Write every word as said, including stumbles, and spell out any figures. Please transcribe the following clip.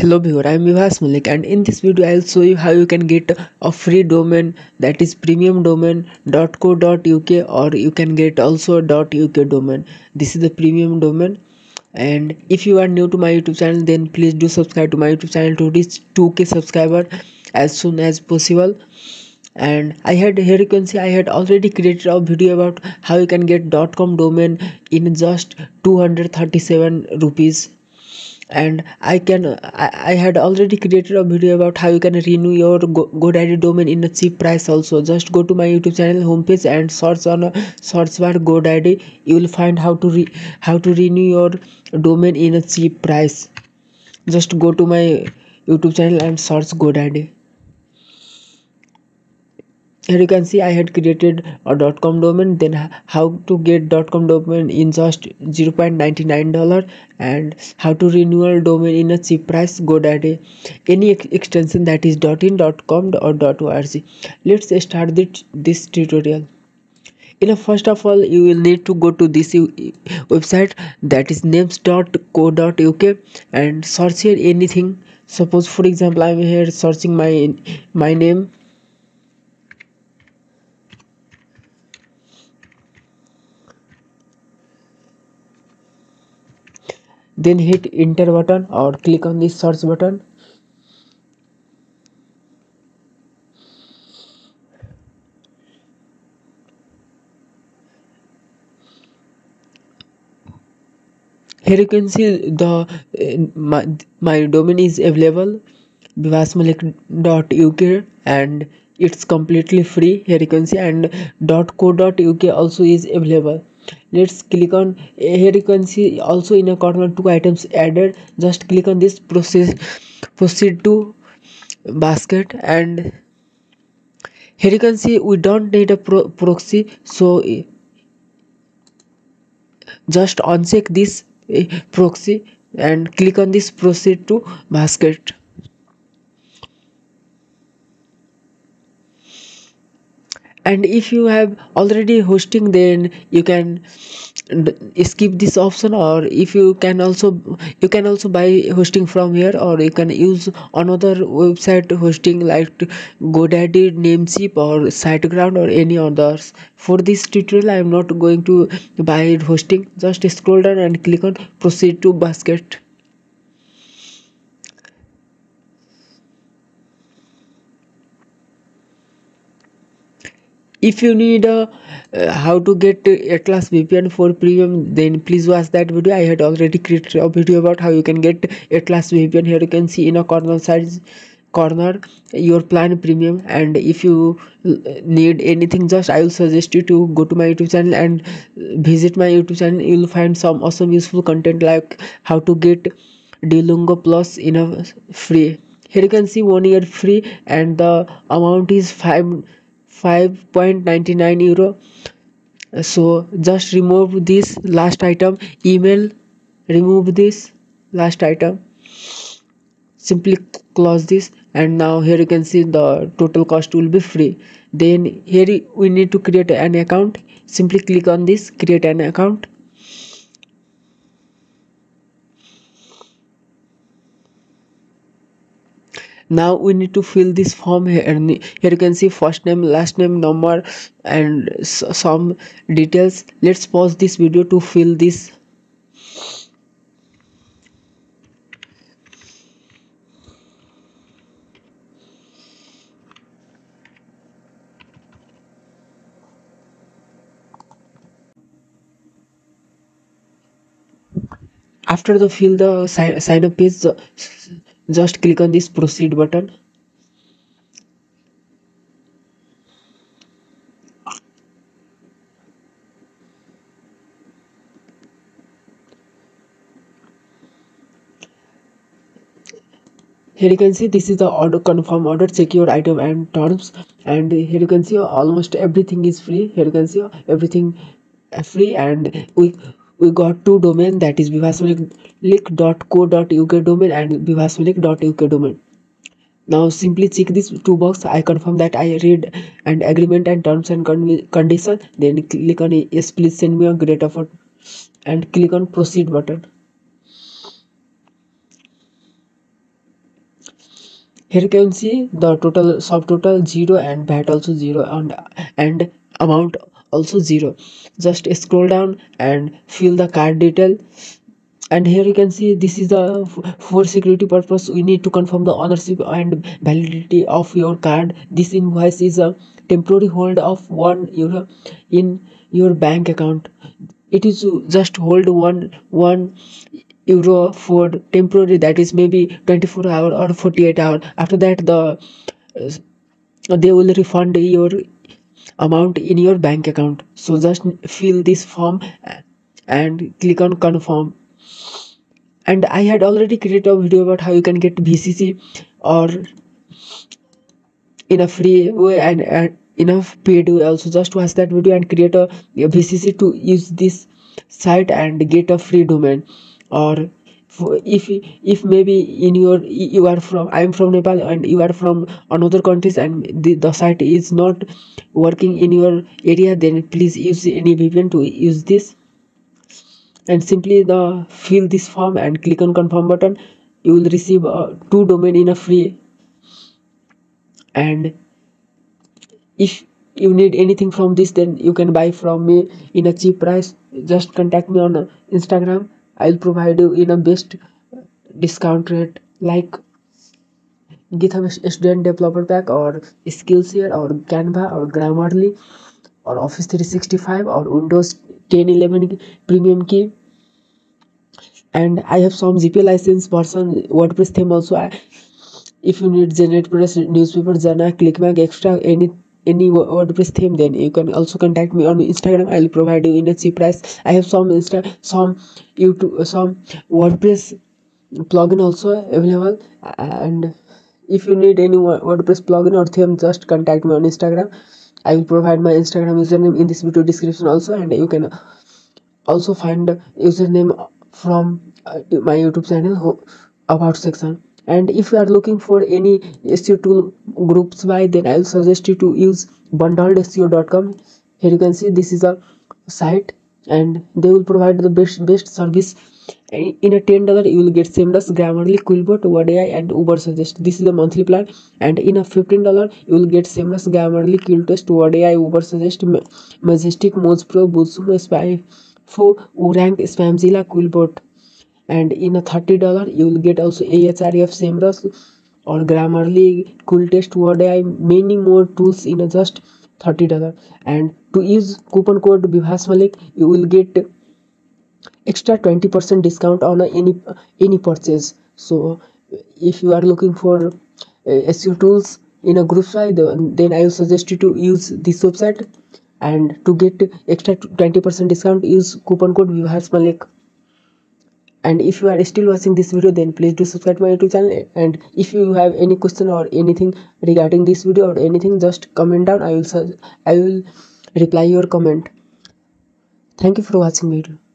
Hello viewer, I am Bibhash Mallik, and in this video I will show you how you can get a free domain, that is premium domain dot co dot U K, or you can get also a .uk domain. This is the premium domain. And if you are new to my YouTube channel, then please do subscribe to my YouTube channel to reach two K subscriber as soon as possible. And I had, here you can see I had already created a video about how you can get .com domain in just two hundred thirty-seven rupees. And I can I, I had already created a video about how you can renew your Go, GoDaddy domain in a cheap price also. Just go to my YouTube channel homepage and search on a search bar GoDaddy. You will find how to re, how to renew your domain in a cheap price. Just go to my YouTube channel and search GoDaddy. Here you can see I had created a .com domain, then how to get .com domain in just zero point nine nine dollars, and how to renew a domain in a cheap price, GoDaddy, any ex extension that is .in, .com or .org. Let's start this, this tutorial. You know, first of all, you will need to go to this website, that is names dot co dot U K, and search here anything. Suppose, for example, I am here searching my my name. Then hit enter button or click on this search button. Here you can see the uh, my, my domain is available, bibhash mallik dot U K, and it's completely free. Here you can see, and .co.uk also is available. Let's click on, here you can see also in a corner two items added. Just click on this process proceed to basket, and here you can see we don't need a pro proxy, so just uncheck this proxy and click on this proceed to basket. And if you have already hosting, then you can skip this option, or if you can also you can also buy hosting from here, or you can use another website hosting like GoDaddy, Namecheap or SiteGround or any others. For this tutorial I am not going to buy hosting. Just scroll down and click on proceed to basket. If you need uh, uh, how to get Atlas V P N for premium, then please watch that video. I had already created a video about how you can get Atlas V P N. Here you can see in a corner size corner your plan premium. And if you need anything, just I will suggest you to go to my YouTube channel and visit my YouTube channel. You will find some awesome useful content like how to get Delungo Plus in a free. Here you can see one year free, and the amount is five. five point nine nine euro. So just remove this last item, email, remove this last item, simply close this, and now here you can see the total cost will be free. Then here we need to create an account. Simply click on this create an account. Now we need to fill this form here, and here you can see first name, last name, number and some details. Let's pause this video to fill this. After the fill the sign up page, just click on this proceed button. Here you can see this is the order, confirm order, check your item and terms, and here you can see almost everything is free. Here you can see everything free, and we We got two domain, that is bibhash mallik dot co dot U K domain and bibhash mallik dot U K domain. Now simply check this two box. I confirm that I read an agreement and terms and condition. Then click on yes, please send me a great offer, and click on proceed button. Here you can see the total subtotal zero and V A T also zero and and amount also zero. Just scroll down and fill the card detail. And here you can see this is the for security purpose. We need to confirm the ownership and validity of your card. This invoice is a temporary hold of one euro in your bank account. It is just hold one one euro for temporary, that is maybe twenty-four hour or forty-eight hour. After that, the they will refund your amount in your bank account. So just fill this form and click on confirm. And I had already created a video about how you can get V C C or in a free way and, and enough paid way also. Just watch that video and create a, a V C C to use this site and get a free domain. Or if if maybe in your you are from I am from Nepal and you are from another countries and the, the site is not working in your area, then please use any V P N to use this. And simply the fill this form and click on confirm button. You will receive uh, two domain in a free. And if you need anything from this, then you can buy from me in a cheap price. Just contact me on Instagram. I'll provide you in a best discount rate like GitHub Student Developer Pack or Skillshare or Canva or Grammarly or Office three sixty-five or Windows ten eleven premium key. And I have some G P L license version WordPress theme also. I, if you need GeneratePress, newspaper, Jana, ClickBank, extra any any WordPress theme, then you can also contact me on Instagram. I'll provide you in a cheap price. I have some Insta, some YouTube, some WordPress plugin also available. And if you need any WordPress plugin or theme, just contact me on Instagram. I will provide my Instagram username in this video description also, and you can also find username from my YouTube channel about section. And if you are looking for any S E O tool groups by, then I will suggest you to use bundled S E O dot com. Here you can see this is a site and they will provide the best best service. In a ten dollars you will get SEMrush, Grammarly, Quillbot, WordAI and Uber Suggest. This is the monthly plan. And in a fifteen dollars you will get SEMrush, Grammarly, Quillbot, WordAI, Uber Suggest, Majestic, Mozpro, Boozoo, Spamzilla, Rank, Spamzilla, Quillbot. And in a thirty dollars you will get also A H R F, SEMrush or Grammarly, Quilltest, WordAI, many more tools in a just thirty dollars. And to use coupon code Bibhash Mallik, you will get extra twenty percent discount on any any purchase. So if you are looking for uh, S E O tools in a group site, then I will suggest you to use this website. And to get extra twenty percent discount, use coupon code Bibhash Mallik. And if you are still watching this video, then please do subscribe to my YouTube channel. And if you have any question or anything regarding this video or anything, just comment down. I will I will reply your comment. Thank you for watching video.